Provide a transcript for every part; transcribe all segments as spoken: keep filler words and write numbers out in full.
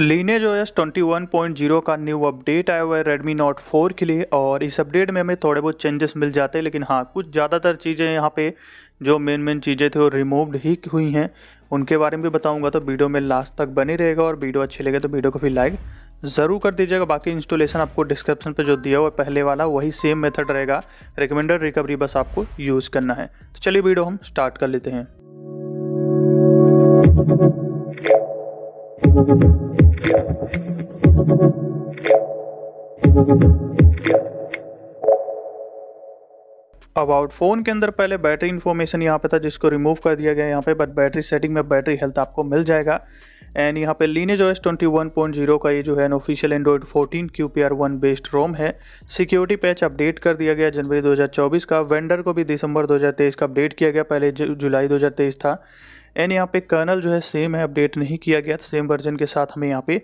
LineageOS इक्कीस point zero का new update आया हुआ है Redmi Note फोर के लिए और इस अपडेट में हमें थोड़े बहुत चेंजेस मिल जाते हैं, लेकिन हाँ कुछ ज़्यादातर चीज़ें यहाँ पे जो मेन मेन चीज़ें थी वो रिमूव्ड ही हुई हैं। उनके बारे में भी बताऊँगा, तो वीडियो में लास्ट तक बने रहेगा और वीडियो अच्छी लगे तो वीडियो को भी लाइक ज़रूर कर दीजिएगा। बाकी इंस्टॉलेशन आपको डिस्क्रिप्शन पे जो दिया हुआ पहले वाला वही सेम मेथड रहेगा, रिकमेंडेड रिकवरी बस आपको यूज़ करना है। तो चलिए वीडियो हम स्टार्ट कर लेते हैं। अबाउट फ़ोन के अंदर पहले बैटरी इन्फॉर्मेशन यहाँ पे था जिसको रिमूव कर दिया गया यहाँ पे, बट बैटरी सेटिंग में बैटरी हेल्थ आपको मिल जाएगा। एंड यहाँ पे LineageOS इक्कीस पॉइंट ज़ीरो का ये जो है official Android fourteen Q P R one based ROM है। सिक्योरिटी पैच अपडेट कर दिया गया जनवरी दो हज़ार चौबीस का, वेंडर को भी दिसंबर दो हज़ार तेईस का अपडेट किया गया, पहले जुलाई दो हज़ार तेईस था। एंड यहाँ पे कर्नल जो है सेम है, अपडेट नहीं किया गया, सेम वर्जन के साथ हमें यहाँ पे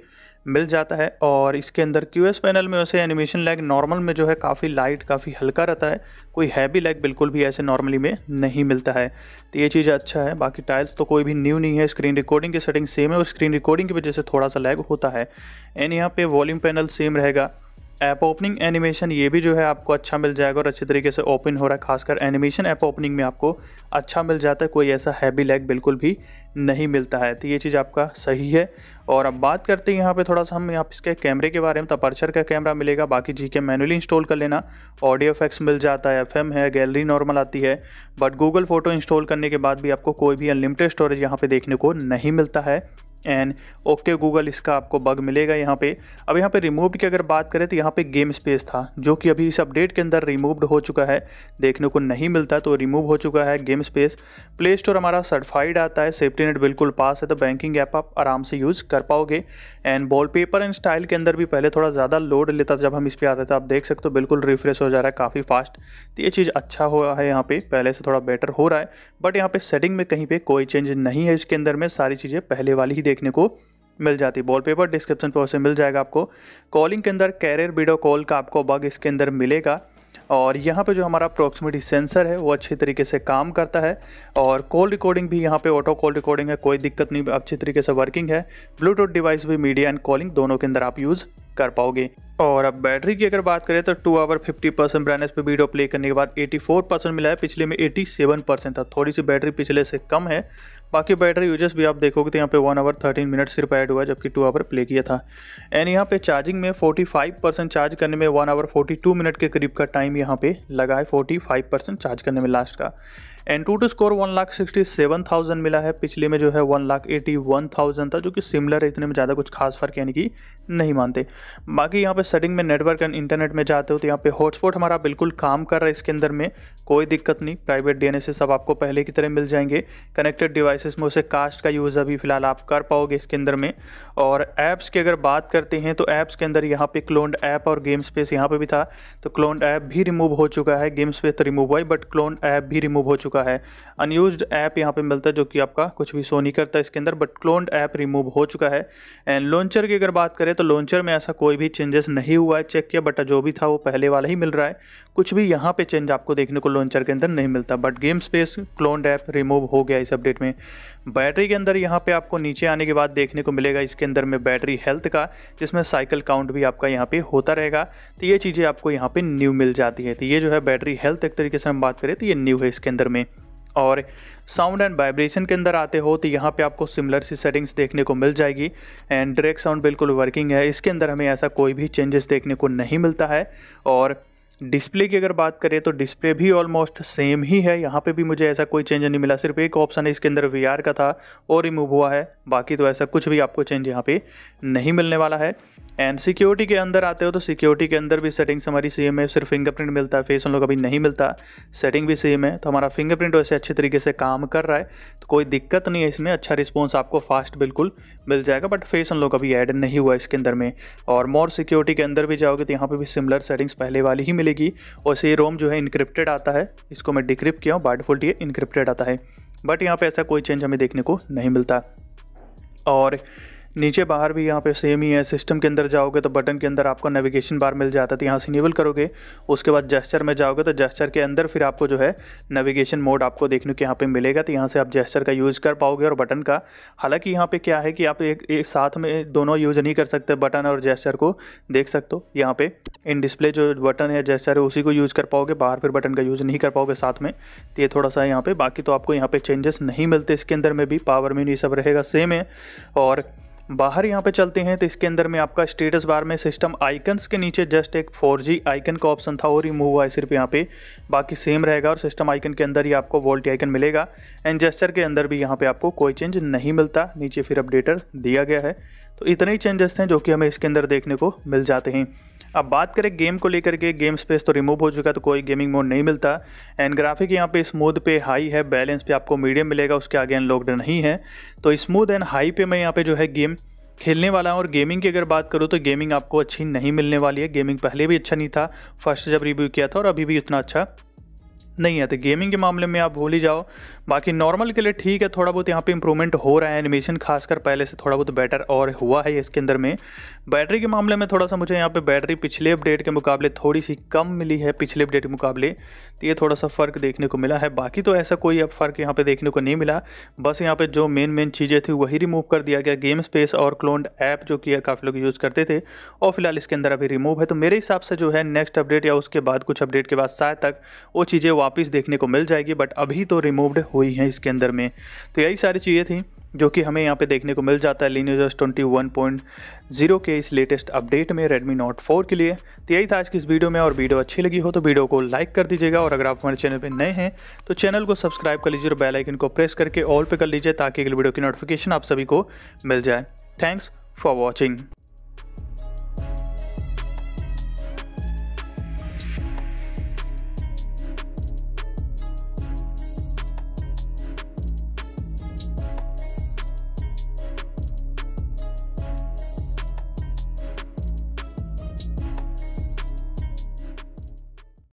मिल जाता है। और इसके अंदर क्यूएस पैनल में वैसे एनिमेशन लैग नॉर्मल में जो है काफ़ी लाइट काफ़ी हल्का रहता है, कोई हैवी लैग बिल्कुल भी ऐसे नॉर्मली में नहीं मिलता है, तो ये चीज़ अच्छा है। बाकी टाइल्स तो कोई भी न्यू नहीं है, स्क्रीन रिकॉर्डिंग की सेटिंग सेम है और स्क्रीन रिकॉर्डिंग की वजह से थोड़ा सा लैग होता है। एंड यहाँ पे वॉल्यूम पैनल सेम रहेगा, ऐप ओपनिंग एनिमेशन ये भी जो है आपको अच्छा मिल जाएगा और अच्छे तरीके से ओपन हो रहा है, खासकर एनिमेशन ऐप ओपनिंग में आपको अच्छा मिल जाता है, कोई ऐसा हैवी लैग बिल्कुल भी नहीं मिलता है, तो ये चीज़ आपका सही है। और अब बात करते हैं यहाँ पे थोड़ा सा हम यहाँ इसके कैमरे के बारे में, तो अपर्चर का कैमरा मिलेगा, बाकी जी के मैनुअली इंस्टॉल कर लेना। ऑडियो इफेक्ट्स मिल जाता है, एफएम है, गैलरी नॉर्मल आती है, बट गूगल फोटो इंस्टॉल करने के बाद भी आपको कोई भी अनलिमिटेड स्टोरेज यहाँ पर देखने को नहीं मिलता है। एंड ओके गूगल इसका आपको बग मिलेगा यहाँ पे। अब यहाँ पे रिमूव्ड की अगर बात करें तो यहाँ पे गेम स्पेस था जो कि अभी इस अपडेट के अंदर रिमूव्ड हो चुका है, देखने को नहीं मिलता, तो रिमूव हो चुका है गेम स्पेस। प्ले स्टोर हमारा सर्टिफाइड आता है, सेफ्टीनेट बिल्कुल पास है, तो बैंकिंग ऐप आप आराम से यूज़ कर पाओगे। एंड वॉलपेपर एंड स्टाइल के अंदर भी पहले थोड़ा ज़्यादा लोड लेता जब हम इस पर आते थे, आप देख सकते हो बिल्कुल रिफ्रेश हो जा रहा है काफ़ी फास्ट, तो ये चीज़ अच्छा हो रहा है यहाँ पे, पहले से थोड़ा बेटर हो रहा है। बट यहाँ पे सेटिंग में कहीं पे कोई चेंज नहीं है, इसके अंदर में सारी चीज़ें पहले वाली ही देखने को मिल जाती है। वॉलपेपर डिस्क्रिप्शन पर उसे मिल जाएगा आपको। कॉलिंग के अंदर कैरियर वीडियो कॉल का आपको बग इसके अंदर मिलेगा। और यहाँ पे जो हमारा अप्रॉक्सीमेटी सेंसर है वो अच्छे तरीके से काम करता है और कॉल रिकॉर्डिंग भी यहाँ पे ऑटो कॉल रिकॉर्डिंग है, कोई दिक्कत नहीं, अच्छे तरीके से वर्किंग है। ब्लूटूथ डिवाइस भी मीडिया एंड कॉलिंग दोनों के अंदर आप यूज़ कर पाओगे। और अब बैटरी की अगर बात करें तो two hour fifty percent brightness पर वीडियो प्ले करने के बाद चौरासी परसेंट मिला है, पिछले में सत्तासी परसेंट था, थोड़ी सी बैटरी पिछले से कम है। बाकी बैटरी यूजेस भी आप देखोगे तो यहाँ पे वन आवर थर्टीन मिनट सिर्फ ऐड हुआ जबकि टू आवर प्ले किया था। एंड यहाँ पे चार्जिंग में पैंतालीस परसेंट चार्ज करने में one hour forty two minute के करीब का टाइम यहाँ पे लगा है, पैंतालीस परसेंट चार्ज करने में लास्ट का। And total score one lakh sixty seven thousand मिला है, पिछले में जो है one lakh eighty one thousand था, जो कि सिमिलर है, इतने में ज़्यादा कुछ खास फर्क यानी कि नहीं मानते। बाकी यहाँ पे सेटिंग में नेटवर्क एंड इंटरनेट में जाते हो तो यहाँ पे हॉटस्पॉट हमारा बिल्कुल काम कर रहा है, इसके अंदर में कोई दिक्कत नहीं, प्राइवेट डी एन एस सब आपको पहले की तरह मिल जाएंगे। कनेक्टेड डिवाइसेस में उसे कास्ट का यूज़ अभी फिलहाल आप कर पाओगे इसके अंदर में। और ऐप्स की अगर बात करते हैं तो ऐप्स के अंदर यहाँ पे क्लोन्ड ऐप और गेम स्पेस यहाँ पे भी था, तो क्लोन्ड ऐप भी रिमूव हो चुका है, गेम स्पेस तो रिमूव हुआ है बट क्लोन्ड ऐप भी रिमूव हो चुका है। अनयूज्ड ऐप यहाँ पे मिलता है जो कि आपका कुछ भी शो नहीं करता इसके अंदर, बट क्लोन्ड ऐप रिमूव हो चुका है। एंड लॉन्चर की अगर बात करें तो लॉन्चर में ऐसा कोई भी चेंजेस नहीं हुआ है, चेक किया बट जो भी था वो पहले वाला ही मिल रहा है, कुछ भी यहाँ पे चेंज आपको देखने को लॉन्चर के अंदर नहीं मिलता। But game space cloned app remove हो गया इस अपडेट में। बैटरी के अंदर यहाँ पे आपको नीचे आने के बाद देखने को मिलेगा इसके अंदर में बैटरी हेल्थ का, जिसमें साइकिल काउंट भी आपका यहाँ पे होता रहेगा, तो ये चीज़ें आपको यहाँ पे न्यू मिल जाती है। तो ये जो है बैटरी हेल्थ एक तरीके से हम बात करें तो ये न्यू है इसके अंदर में। और साउंड एंड वाइब्रेशन के अंदर आते हो तो यहाँ पे आपको सिमिलर सी सेटिंग्स देखने को मिल जाएगी। एंड डायरेक्ट साउंड बिल्कुल वर्किंग है, इसके अंदर हमें ऐसा कोई भी चेंजेस देखने को नहीं मिलता है। और डिस्प्ले की अगर बात करें तो डिस्प्ले भी ऑलमोस्ट सेम ही है, यहाँ पे भी मुझे ऐसा कोई चेंज नहीं मिला, सिर्फ एक ऑप्शन है इसके अंदर वीआर का था और रिमूव हुआ है, बाकी तो ऐसा कुछ भी आपको चेंज यहाँ पे नहीं मिलने वाला है। एंड सिक्योरिटी के अंदर आते हो तो सिक्योरिटी के अंदर भी सेटिंग्स हमारी सेम है, सिर्फ फिंगरप्रिंट मिलता है, फेस हम लोग अभी नहीं मिलता, सेटिंग भी सेम है, तो हमारा फिंगरप्रिंट वैसे अच्छे तरीके से काम कर रहा है, तो कोई दिक्कत नहीं है इसमें, अच्छा रिस्पॉन्स आपको फास्ट बिल्कुल मिल जाएगा, बट फेस हम लोग अभी ऐड नहीं हुआ इसके अंदर में। और मोर सिक्योरिटी के अंदर भी जाओगे तो यहाँ पर भी सिमिलर सेटिंग्स पहले वाली ही मिलेगी। और ये रोम जो है इनक्रिप्टेड आता है, इसको मैं डिक्रिप्ट किया हूँ, बाय डिफॉल्ट ये इनक्रिप्टेड आता है, बट यहाँ पर ऐसा कोई चेंज हमें देखने को नहीं मिलता। और नीचे बाहर भी यहाँ पे सेम ही है। सिस्टम के अंदर जाओगे तो बटन के अंदर आपको नेविगेशन बार मिल जाता है, तो यहाँ से इनेबल करोगे। उसके बाद जेस्चर में जाओगे तो जेस्चर के अंदर फिर आपको जो है नेविगेशन मोड आपको देखने को यहाँ पे मिलेगा, तो यहाँ से आप जेस्चर का यूज़ कर पाओगे और बटन का। हालांकि यहाँ पे क्या है कि आप एक, एक साथ में दोनों यूज़ नहीं कर सकते, बटन और जेस्चर को देख सकते हो। यहाँ पे इन डिस्प्ले जो बटन है जेस्चर है उसी को यूज़ कर पाओगे, बाहर फिर बटन का यूज़ नहीं कर पाओगे साथ में। तो ये थोड़ा सा यहाँ पर, बाकी तो आपको यहाँ पर चेंजेस नहीं मिलते इसके अंदर में भी, पावर मेन्यू सब रहेगा सेम है। और बाहर यहाँ पे चलते हैं तो इसके अंदर में आपका स्टेटस बार में सिस्टम आइकन्स के नीचे जस्ट एक फोर जी आइकन का ऑप्शन था वो रिमूव हुआ है सिर्फ यहाँ पे, बाकी सेम रहेगा। और सिस्टम आइकन के अंदर ही आपको वोल्टी आइकन मिलेगा। एंड जेस्चर के अंदर भी यहाँ पे आपको कोई चेंज नहीं मिलता, नीचे फिर अपडेटर दिया गया है। तो इतने ही चेंजेस हैं जो कि हमें इसके अंदर देखने को मिल जाते हैं। अब बात करें गेम को लेकर के, गेम स्पेस तो रिमूव हो चुका, तो कोई गेमिंग मोड नहीं मिलता। एंड ग्राफिक यहाँ पे स्मूथ पे हाई है, बैलेंस पे आपको मीडियम मिलेगा, उसके आगे अनलॉक्ड नहीं है। तो स्मूथ एंड हाई पे मैं यहाँ पे जो है गेम खेलने वाला हूँ। और गेमिंग की अगर बात करूँ तो गेमिंग आपको अच्छी नहीं मिलने वाली है। गेमिंग पहले भी अच्छा नहीं था, फर्स्ट जब रिव्यू किया था, और अभी भी उतना अच्छा नहीं है। तो गेमिंग के मामले में आप भूल ही जाओ। बाकी नॉर्मल के लिए ठीक है, थोड़ा बहुत यहाँ पे इंप्रूवमेंट हो रहा है, एनिमेशन खासकर पहले से थोड़ा बहुत बेटर और हुआ है इसके अंदर में। बैटरी के मामले में थोड़ा सा मुझे यहाँ पे बैटरी पिछले अपडेट के मुकाबले थोड़ी सी कम मिली है, पिछले अपडेट के मुकाबले, तो ये थोड़ा सा फ़र्क देखने को मिला है। बाकी तो ऐसा कोई अब फ़र्क यहाँ पर देखने को नहीं मिला, बस यहाँ पर जो मेन मेन चीज़ें थी वही रिमूव कर दिया गया। गेम स्पेस और क्लोन्ड ऐप जो कि काफ़ी लोग यूज़ करते थे और फिलहाल इसके अंदर अभी रिमूव है। तो मेरे हिसाब से जो है नेक्स्ट अपडेट या उसके बाद कुछ अपडेट के बाद शायद तक वो चीज़ें वापस देखने को मिल जाएगी, बट अभी तो रिमूव्ड हुई हैं इसके अंदर में। तो यही सारी चीज़ें थी जो कि हमें यहाँ पे देखने को मिल जाता है Lineage twenty one point zero के इस लेटेस्ट अपडेट में रेडमी नोट फोर के लिए। तो यही था आज की इस वीडियो में, और वीडियो अच्छी लगी हो तो वीडियो को लाइक कर दीजिएगा। और अगर आप हमारे चैनल पे नए हैं तो चैनल को सब्सक्राइब कर लीजिए और बेल आइकन को प्रेस करके ऑल पे कर लीजिए ताकि अगली वीडियो की नोटिफिकेशन आप सभी को मिल जाए। Thanks for watching.